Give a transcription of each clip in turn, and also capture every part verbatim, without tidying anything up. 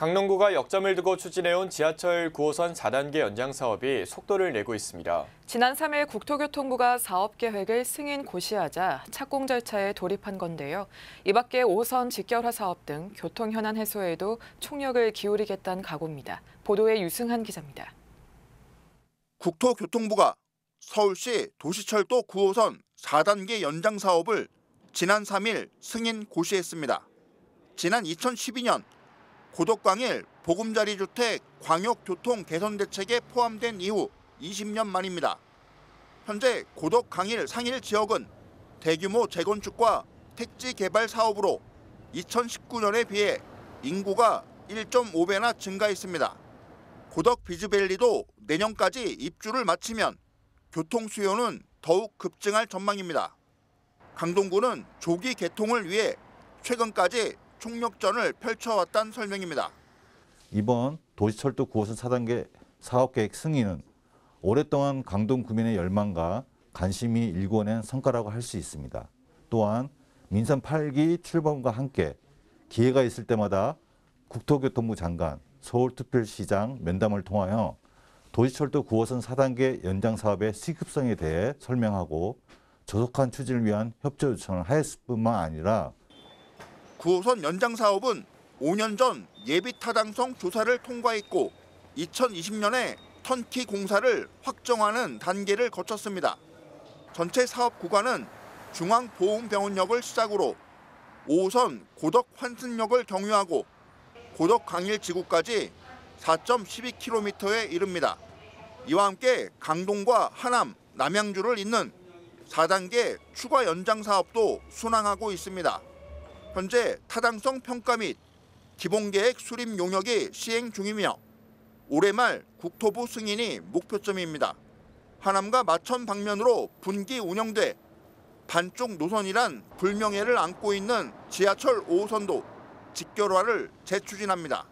강동구가 역점을 두고 추진해온 지하철 구호선 사 단계 연장 사업이 속도를 내고 있습니다. 지난 삼일 국토교통부가 사업 계획을 승인 고시하자 착공 절차에 돌입한 건데요. 이 밖에 오선 직결화 사업 등 교통 현안 해소에도 총력을 기울이겠다는 각오입니다. 보도에 유승한 기자입니다. 국토교통부가 서울시 도시철도 구호선 사 단계 연장 사업을 지난 삼일 승인 고시했습니다. 지난 이천십이년 고덕강일 보금자리 주택 광역교통 개선 대책에 포함된 이후 이십년 만입니다. 현재 고덕강일 상일 지역은 대규모 재건축과 택지 개발 사업으로 이천십구년에 비해 인구가 일점오배나 증가했습니다. 고덕 비즈밸리도 내년까지 입주를 마치면 교통 수요는 더욱 급증할 전망입니다. 강동구는 조기 개통을 위해 최근까지 총력전을 펼쳐왔다는 설명입니다. 이번 도시철도 구호선 사 단계 사업계획 승인은 오랫동안 강동 구민의 열망과 관심이 일궈낸 성과라고 할 수 있습니다. 또한 민선 팔기 출범과 함께 기회가 있을 때마다 국토교통부 장관, 서울특별시장 면담을 통하여 도시철도 구호선 사 단계 연장 사업의 시급성에 대해 설명하고 조속한 추진을 위한 협조 요청을 하였을 뿐만 아니라 구호선 연장 사업은 오년 전 예비 타당성 조사를 통과했고 이천이십년에 턴키 공사를 확정하는 단계를 거쳤습니다. 전체 사업 구간은 중앙보훈병원역을 시작으로 오선 고덕환승역을 경유하고 고덕강일지구까지 사점일이 킬로미터에 이릅니다. 이와 함께 강동과 하남, 남양주를 잇는 사 단계 추가 연장 사업도 순항하고 있습니다. 현재 타당성 평가 및 기본계획 수립 용역이 시행 중이며 올해 말 국토부 승인이 목표점입니다. 하남과 마천 방면으로 분기 운영돼 반쪽 노선이란 불명예를 안고 있는 지하철 오호선도 직결화를 재추진합니다.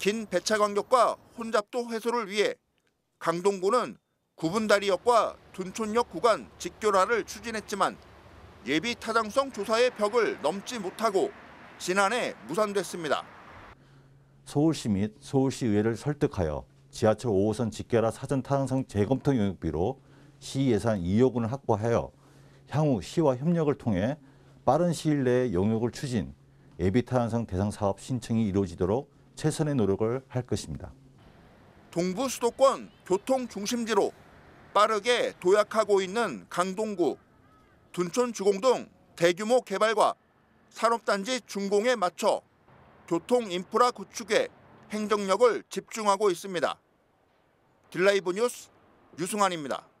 긴 배차 간격과 혼잡도 해소를 위해 강동구는 굽은다리역과 둔촌역 구간 직결화를 추진했지만 예비 타당성 조사의 벽을 넘지 못하고 지난해 무산됐습니다. 서울시 및 서울시의회를 설득하여 지하철 오호선 직결화 사전 타당성 재검토 용역비로 시 예산 이억원을 확보하여 향후 시와 협력을 통해 빠른 시일 내에 용역을 추진, 예비 타당성 대상 사업 신청이 이루어지도록 최선의 노력을 할 것입니다. 동부 수도권 교통 중심지로 빠르게 도약하고 있는 강동구, 둔촌주공 등 대규모 개발과 산업단지 준공에 맞춰 교통 인프라 구축에 행정력을 집중하고 있습니다. 딜라이브 뉴스 유승환입니다.